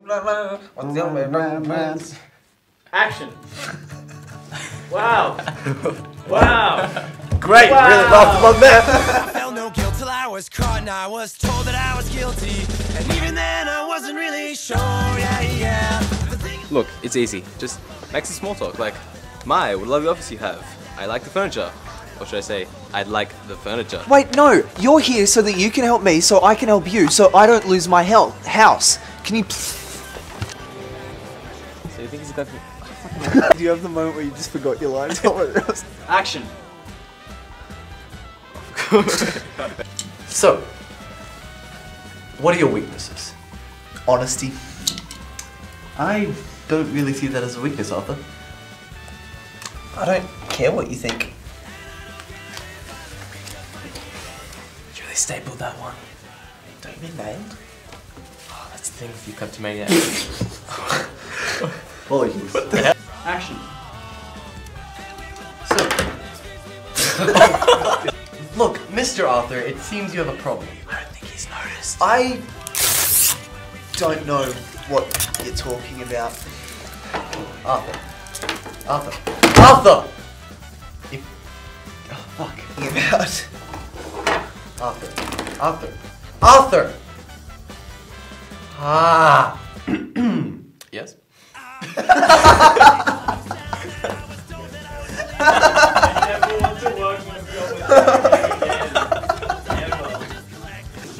What's the romance? Action! Wow! Wow! Great! Wow. Really laughed about that! I felt no guilt till I was caught and I was told that I was guilty. And even then I wasn't really sure, Look, it's easy. Just make some small talk, like, my, what a lovely office you have. I like the furniture. Or should I say, I'd like the furniture. Wait, no! You're here so that you can help me, so I can help you, so I don't lose my house. Can you So you think he's a guy for... Do you have the moment where you just forgot your lines? Action! So, what are your weaknesses? Honesty. I don't really see that as a weakness, Arthur. I don't care what you think. You really stapled that one. Don't be nailed. Oh, that's the thing if you come to maniac. Apologies. What the hell? Action. So. Look, Mr. Arthur, it seems you have a problem. I don't think he's noticed. I don't know what you're talking about. Arthur. Arthur. Arthur! If... Oh, fuck. About... Arthur. Arthur. Arthur! Ah! Yes?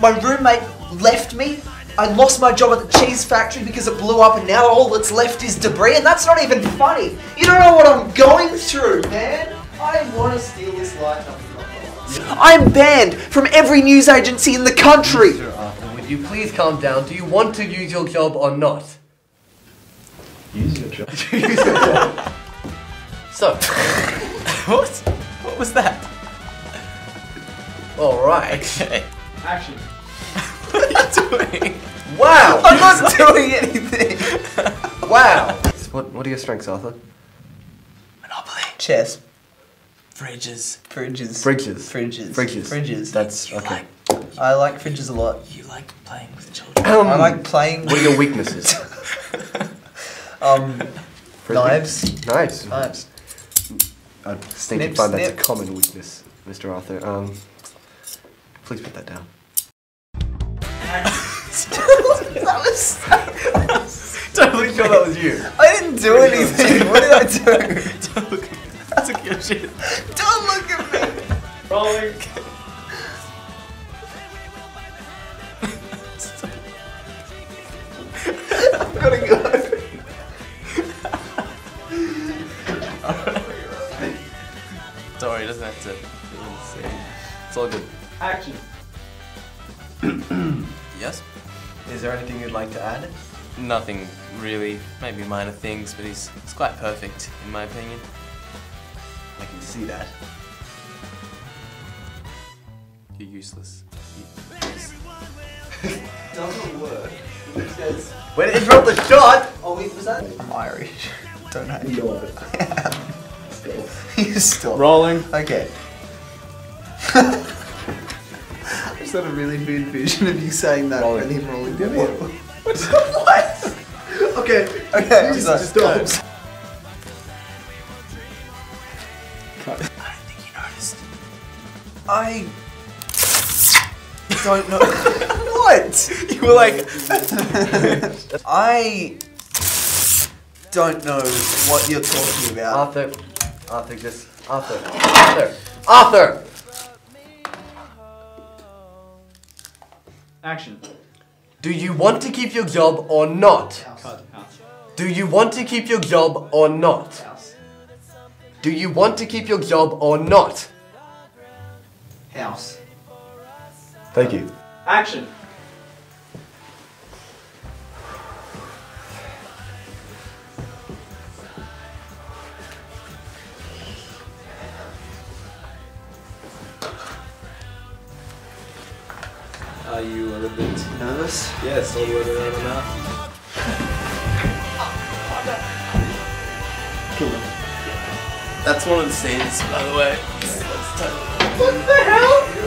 My roommate left me. I lost my job at the cheese factory because it blew up and now all that's left is debris, and that's not even funny. You don't know what I'm going through, man. I want to steal this life from my life. I'm banned from every news agency in the country. Mr. Arthur, would you please calm down? Do you want to use your job or not? Use your job. Use your job. So, what was that? Alright. Okay. Action. What are you doing? Wow! I'm not doing anything! Wow! What are your strengths, Arthur? Monopoly. Chess. Fridges. Fridges. Fridges. Fridges. Fridges. Fridges. That's okay. I like fridges a lot. You like playing with children. I like playing with... What are your weaknesses? Knives. Knives. Knives. I think you'd find that's a common weakness, Mr. Arthur. Please put that down. that was totally sure that was you. I didn't do anything. What did I do? Don't look at me. I took your shit. Don't look at me. Rolling. I've gotta go. Don't worry, it doesn't have to. It's all good. Action. Yes? Is there anything you'd like to add? Nothing really, maybe minor things, but he's quite perfect in my opinion. I can see that. You're useless. Doesn't work. It says... Wait, it dropped the shot! Oh wait, was that? I'm Irish. Don't hate you. You're still. Rolling. Okay. It's not a really weird vision of you saying that when you're rolling down. What? Okay, okay, just stop. Cut. I don't think you noticed. I don't know. What? You were like... I don't know what you're talking about. Arthur. Arthur, just... Arthur. Arthur. Arthur! Action. Do you want to keep your job or not? House. Do you want to keep your job or not? House. Do you want to keep your job or not? House. Thank you. Action. Are you a little bit nervous? Yes, all the way around the mouth. That's one of the scenes, by the way. What the hell?